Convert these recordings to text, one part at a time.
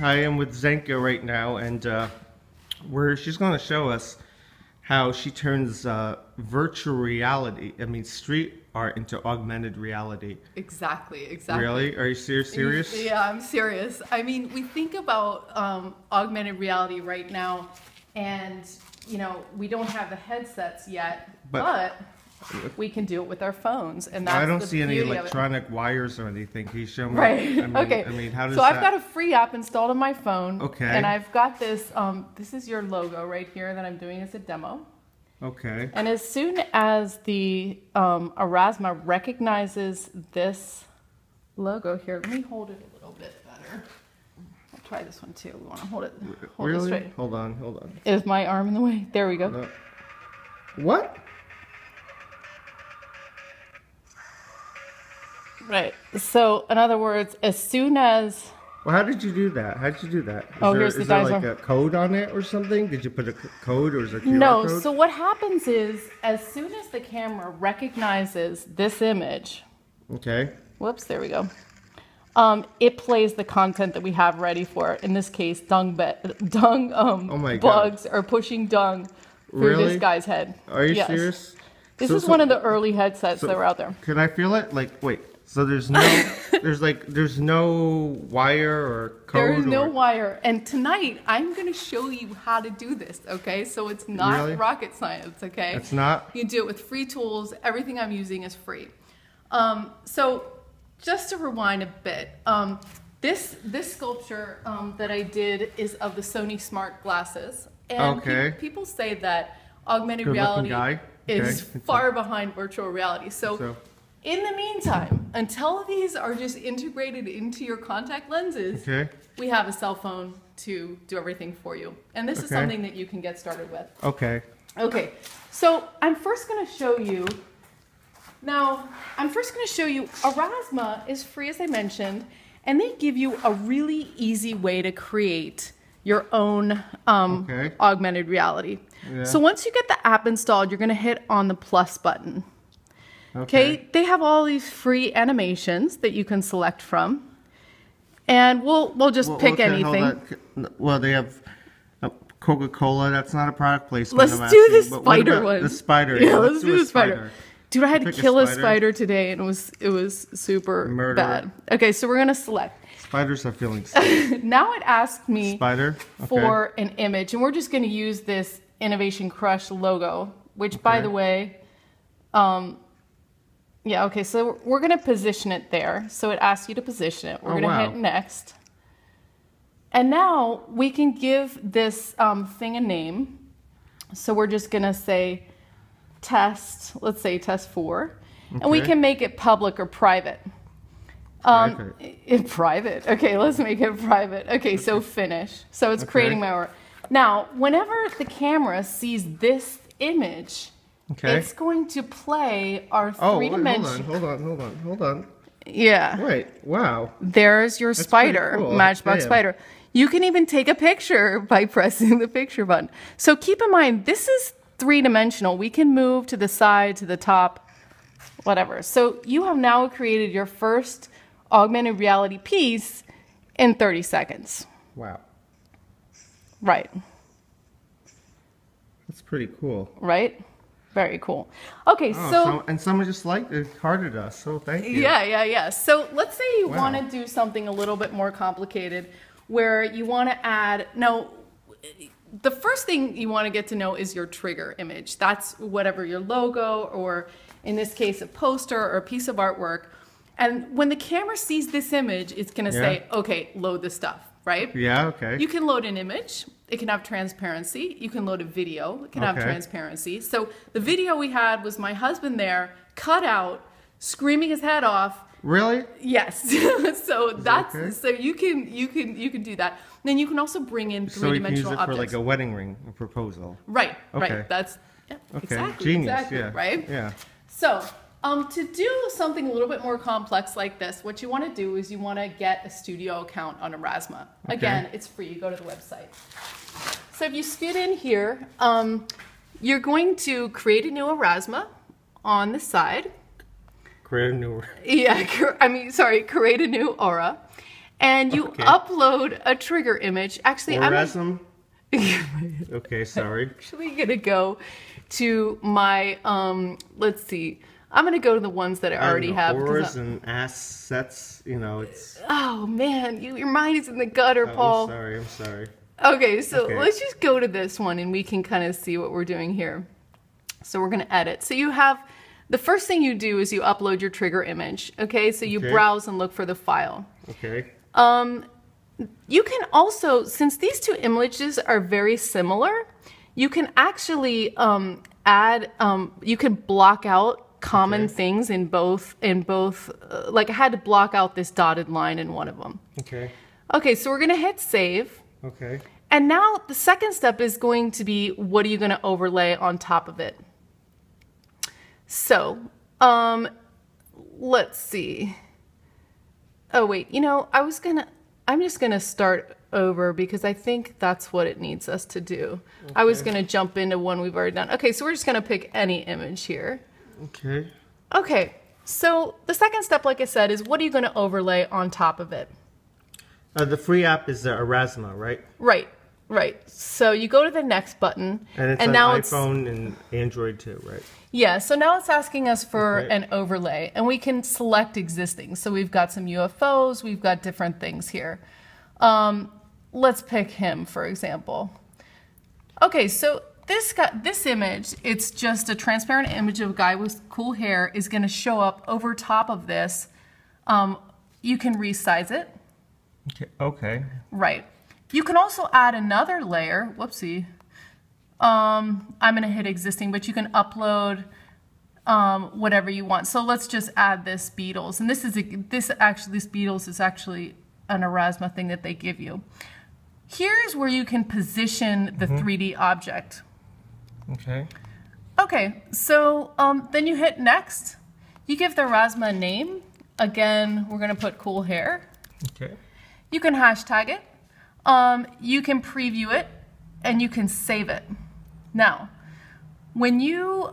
I am with Zenka right now, and she's going to show us how she turns virtual reality, I mean street art, into augmented reality. Exactly. Really? Are you serious? Yeah, I'm serious. I mean, we think about augmented reality right now, and you know, we don't have the headsets yet, but we can do it with our phones, and that's the beauty of it. I don't see any electronic wires or anything. Can you show me? Right. I mean, how does that? So I've got a free app installed on my phone. Okay. And I've got this. This is your logo right here that I'm doing as a demo. Okay. And as soon as the Aurasma recognizes this logo here, let me hold it a little bit better. I'll try this one too. We want to hold it. Hold it straight. Hold on. Is my arm in the way? There we go. No. What? Right. So, in other words, as soon as... Well, how did you do that? Is there a code on it or something? Did you put a code, or is there a QR code? No. So what happens is, as soon as the camera recognizes this image... Okay. Whoops, there we go. It plays the content that we have ready for it. In this case, bugs are pushing dung through this guy's head. Are you serious? This is one of the early headsets that were out there. Can I feel it? Like, wait. So there's no wire or code. There is no wire. And tonight I'm going to show you how to do this. Okay. So it's not rocket science. Okay. It's not. You can do it with free tools. Everything I'm using is free. So just to rewind a bit, this sculpture that I did is of the Sony Smart Glasses. And okay. People say that augmented reality is far behind virtual reality. So in the meantime, until these are just integrated into your contact lenses, we have a cell phone to do everything for you. And this is something that you can get started with. Okay. So I'm first going to show you. Now, Aurasma is free, as I mentioned, and they give you a really easy way to create your own augmented reality. Yeah. So once you get the app installed, you're going to hit on the plus button. Okay. They have all these free animations that you can select from. And we'll pick anything. Well, they have Coca-Cola. That's not a product placement. Let's do the spider one. The spider. Yeah, let's do the spider. Dude, I had to kill a spider today, and it was super bad. Okay, so we're going to select. Spiders are feeling sick. Now it asked me for an image, and we're just going to use this Innovation Crush logo, which, by the way, so we're going to position it there. So it asks you to position it. We're going to hit next. And now we can give this thing a name. So we're just going to say test, let's say test 4. Okay. And we can make it public or private. Private. Okay, let's make it private. Okay, so finish. So it's creating my work. Now, whenever the camera sees this image, it's going to play our three-dimensional. Hold on. Yeah. Wait. Wow. There's your spider, cool. Matchbox spider. You can even take a picture by pressing the picture button. So keep in mind, this is three-dimensional. We can move to the side, to the top, whatever. So you have now created your first augmented reality piece in 30 seconds. Wow. Right. That's pretty cool. Right? Very cool. Okay, and someone just liked it, hearted us, so thank you. Yeah. So let's say you want to do something a little bit more complicated, where you want to add... Now, the first thing you want to get to know is your trigger image. That's whatever your logo, or in this case, a poster or a piece of artwork. And when the camera sees this image, it's going to say, okay, load this stuff. Right? Yeah, okay. You can load an image. It can have transparency. You can load a video. It can have transparency. So the video we had was my husband there, cut out, screaming his head off. Really? Yes. So you can do that. Then you can also bring in three-dimensional objects. So you can use it for like a wedding ring, a proposal. Right. Okay. Right. That's exactly. Genius. Exactly, yeah. Right. Yeah. So to do something a little bit more complex like this, what you want to do is you want to get a studio account on Aurasma. Okay. Again, it's free. You go to the website. So if you scoot in here, you're going to create a new Aurasma on the side. Create a new aura. Create a new aura. and you upload a trigger image. Actually, Aurasma. Okay, sorry. Actually, gonna go to my let's see. I'm gonna go to the ones that I already have. Auras and assets, you know, it's. Oh man, your mind is in the gutter, Paul. I'm sorry. I'm sorry. Okay, so let's just go to this one, and we can kind of see what we're doing here. So we're gonna edit. So you have the first thing you do is you upload your trigger image. Okay, so you browse and look for the file. Okay. You can also, since these two images are very similar, you can actually add, you can block out common things in both, like I had to block out this dotted line in one of them. Okay. Okay, so we're going to hit save. Okay. And now the second step is going to be, what are you going to overlay on top of it? So, let's see. Oh, wait, you know, I was going to... I'm just going to start over because I think that's what it needs us to do. Okay. I was going to jump into one we've already done. Okay, so we're just going to pick any image here. Okay. Okay, so the second step, like I said, is what are you going to overlay on top of it? The free app is the Aurasma, right? Right, right. So you go to the next button. And it's on iPhone and Android too, right? Yeah, so now it's asking us for an overlay, and we can select existing. So we've got some UFOs, we've got different things here. Let's pick him, for example. Okay, so this image, it's just a transparent image of a guy with cool hair is going to show up over top of this. You can resize it. Okay. Right. You can also add another layer. Whoopsie. I'm going to hit existing, but you can upload whatever you want. So let's just add this Beatles, and this is this Beatles is actually an Aurasma thing that they give you. Here's where you can position the 3D object. Okay. Okay. So then you hit next. You give the Aurasma a name. Again, we're going to put cool hair. Okay. You can hashtag it. You can preview it, and you can save it. Now, when you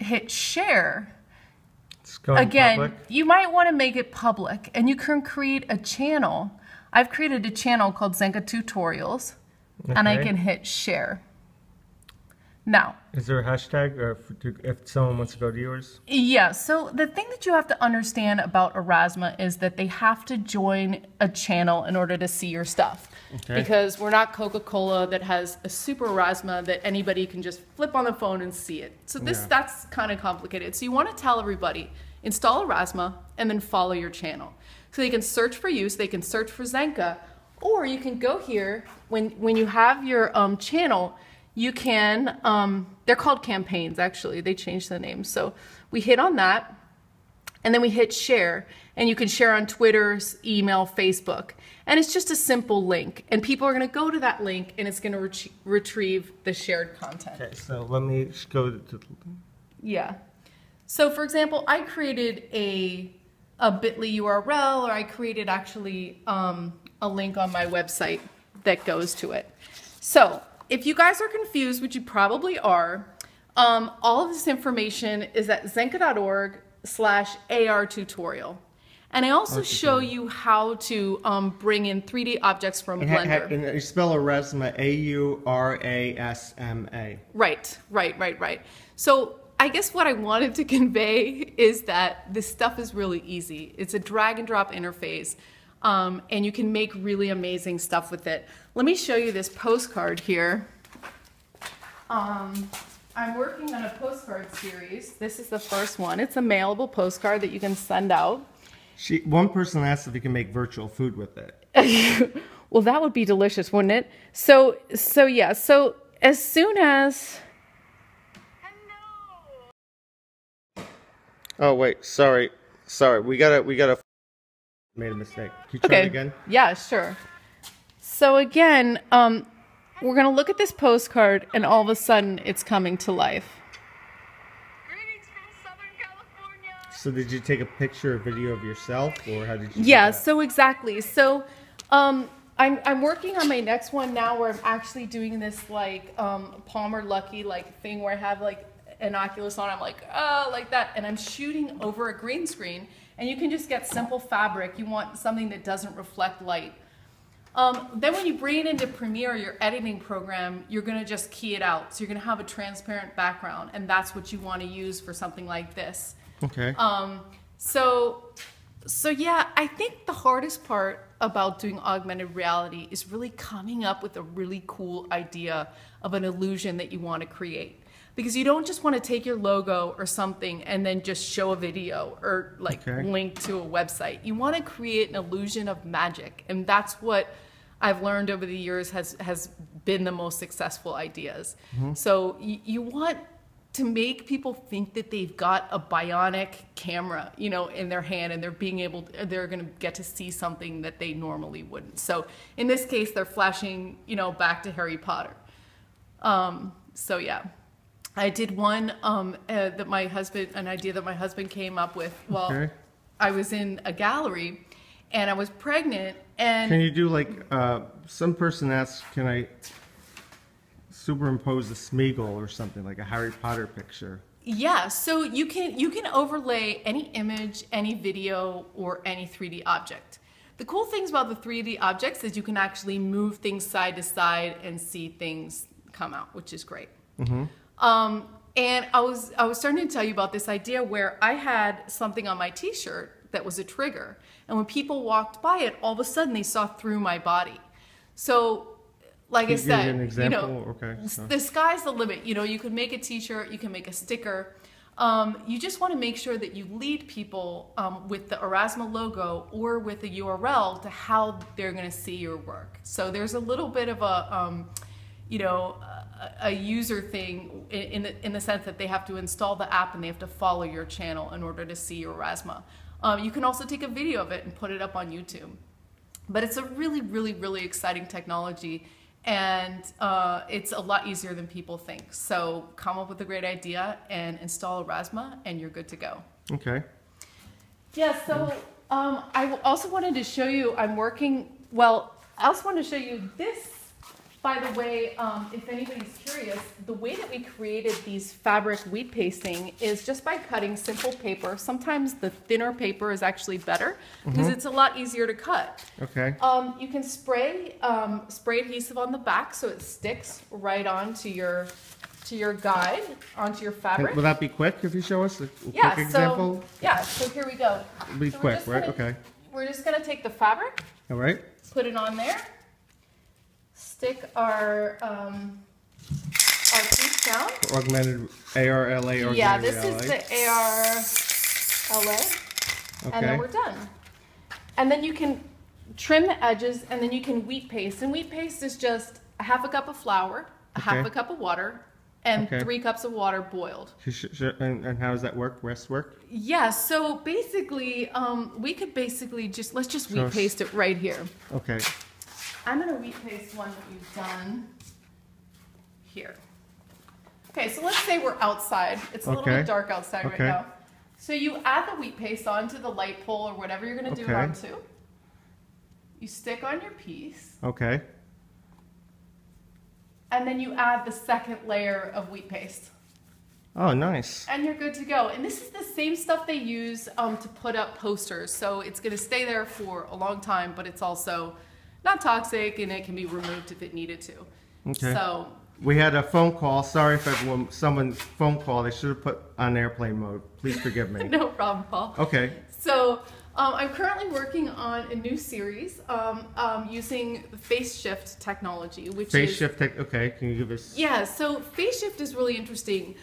hit share, again, you might want to make it public, and you can create a channel. I've created a channel called Zenka Tutorials, and I can hit share. Now, is there a hashtag or if someone wants to go to yours? Yeah, so the thing that you have to understand about Aurasma is that they have to join a channel in order to see your stuff. Okay. Because we're not Coca-Cola that has a super Aurasma that anybody can just flip on the phone and see it. So that's kind of complicated. So you want to tell everybody, install Aurasma and then follow your channel. So they can search for you, so they can search for Zenka, or you can go here when you have your channel. You can, they're called campaigns, actually. They changed the name. So we hit on that, and then we hit share. And you can share on Twitter, email, Facebook. And it's just a simple link. And people are going to go to that link, and it's going to retrieve the shared content. Okay, so let me go to... Yeah. So, for example, I created a bit.ly URL, or I created, actually, a link on my website that goes to it. So... if you guys are confused, which you probably are, all of this information is at zenka.org/AR tutorial. And I also show you how to bring in 3D objects from Blender. And you spell Aurasma, A-U-R-A-S-M-A. Right, right, right, right. So I guess what I wanted to convey is that this stuff is really easy. It's a drag and drop interface. And you can make really amazing stuff with it. Let me show you this postcard here. I'm working on a postcard series. This is the first one. It's a mailable postcard that you can send out. One person asked if you can make virtual food with it. Well, that would be delicious, wouldn't it? So yeah. So as soon as... Hello. Oh wait, sorry. We gotta. Made a mistake. Can you try it again? Yeah, sure. So again, we're going to look at this postcard, and all of a sudden, it's coming to life. Greetings from Southern California. So did you take a picture or video of yourself, or how did you do that? So exactly. So I'm working on my next one now, where I'm actually doing this like Palmer Lucky like thing, where I have like an Oculus on. I'm like, oh, like that. And I'm shooting over a green screen. And you can just get simple fabric. You want something that doesn't reflect light. Then when you bring it into Premiere, your editing program, you're going to just key it out. So you're going to have a transparent background, and that's what you want to use for something like this. Okay. So yeah, I think the hardest part about doing augmented reality is really coming up with a really cool idea of an illusion that you want to create. Because you don't just want to take your logo or something and then just show a video or like link to a website. You want to create an illusion of magic. And that's what I've learned over the years has been the most successful ideas. Mm-hmm. So you want to make people think that they've got a bionic camera, you know, in their hand, and they're going to get to see something that they normally wouldn't. So in this case, they're flashing, you know, back to Harry Potter. So yeah. I did one an idea that my husband came up with while I was in a gallery, and I was pregnant. And can you do like some person asked, can I superimpose a Sméagol or something like a Harry Potter picture? Yeah, so you can overlay any image, any video, or any 3D object. The cool things about the 3D objects is you can actually move things side to side and see things come out, which is great. Mm-hmm. And I was starting to tell you about this idea where I had something on my t-shirt that was a trigger, and when people walked by it, all of a sudden they saw through my body. So like I said, an example? The sky's the limit. You know, you can make a t-shirt, you can make a sticker. You just want to make sure that you lead people with the Aurasma logo or with a URL to how they're going to see your work. So there's a little bit of a, you know, a user thing in the sense that they have to install the app and they have to follow your channel in order to see your Aurasma. You can also take a video of it and put it up on YouTube. But it's a really, really, really exciting technology, and it's a lot easier than people think. So come up with a great idea and install Aurasma, and you're good to go. Okay. Yeah, so I also wanted to show you, I also wanted to show you this. By the way, if anybody's curious, the way that we created these fabric weed pasting is just by cutting simple paper. Sometimes the thinner paper is actually better because it's a lot easier to cut. Okay. You can spray adhesive on the back so it sticks right onto your guide, onto your fabric. Will that be quick if you show us a quick example? Yeah. So here we go. It'll be quick, right? Okay. We're just gonna take the fabric. All right. Put it on there. Stick our piece down. Augmented ARLA. Yeah, this is the ARLA, and then we're done. And then you can trim the edges, and then you can wheat paste. And wheat paste is just a half a cup of flour, a half a cup of water, and 3 cups of water boiled. And how does that work? Rest work? Yeah, so basically, we could basically just, let's just wheat paste it right here. Okay. I'm going to wheat paste one that we've done here. Okay, so let's say we're outside. It's a little bit dark outside right now. So you add the wheat paste onto the light pole or whatever you're going to do it onto. You stick on your piece. Okay. And then you add the second layer of wheat paste. Oh, nice. And you're good to go. And this is the same stuff they use to put up posters. So it's going to stay there for a long time, but it's also not toxic, and it can be removed if it needed to. Okay. So we had a phone call. Sorry if someone's phone call. They should have put on airplane mode. Please forgive me. No problem, Paul. Okay. So I'm currently working on a new series using FaceShift technology, which can you give us? Yeah. So FaceShift is really interesting.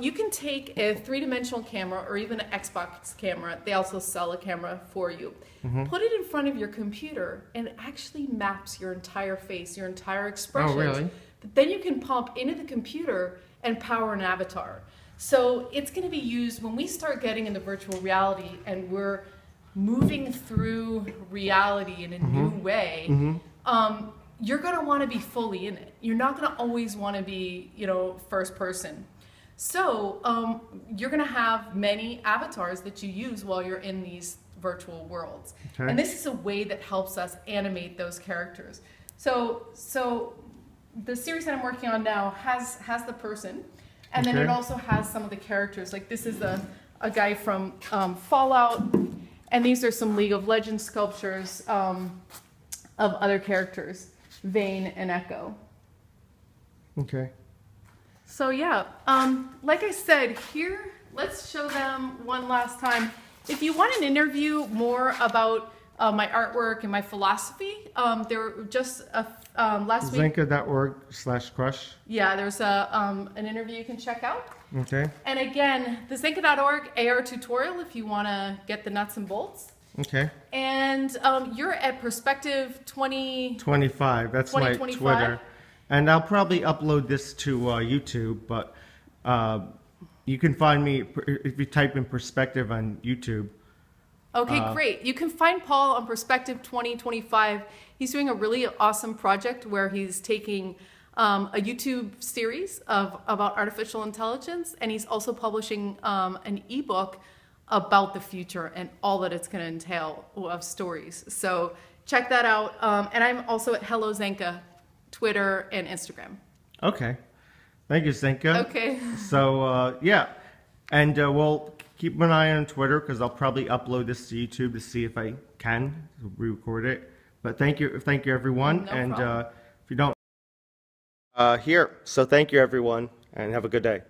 You can take a three-dimensional camera or even an Xbox camera. They also sell a camera for you. Mm-hmm. Put it in front of your computer, and it actually maps your entire face, your entire expression. Oh, really? But then you can pump into the computer and power an avatar. So it's going to be used when we start getting into virtual reality and we're moving through reality in a new way. Mm-hmm. You're going to want to be fully in it. You're not going to always want to be, you know, first person. So you're going to have many avatars that you use while you're in these virtual worlds. Okay. And this is a way that helps us animate those characters. So the series that I'm working on now has the person, and then it also has some of the characters. Like this is a guy from Fallout, And these are some League of Legends sculptures of other characters, Vayne and Echo. Okay. So yeah, like I said, here, let's show them one last time. If you want an interview more about my artwork and my philosophy, there were just a, last week. Zenka.org/crush. Yeah, there's a, an interview you can check out. Okay. And again, the Zenka.org AR tutorial if you want to get the nuts and bolts. Okay. And you're at Perspective2025. That's my Twitter. And I'll probably upload this to YouTube, but you can find me if you type in Perspective on YouTube. Okay, great. You can find Paul on Perspective2025. He's doing a really awesome project where he's taking a YouTube series about artificial intelligence, and he's also publishing an ebook about the future and all that it's going to entail of stories. So check that out. And I'm also at Hello Zenka, Twitter and Instagram. Okay. Thank you, Zenka. Okay. So, yeah. And we'll keep an eye on Twitter because I'll probably upload this to YouTube to see if I can re-record it. But thank you everyone. No and problem. If you don't... here. So thank you, everyone, and have a good day.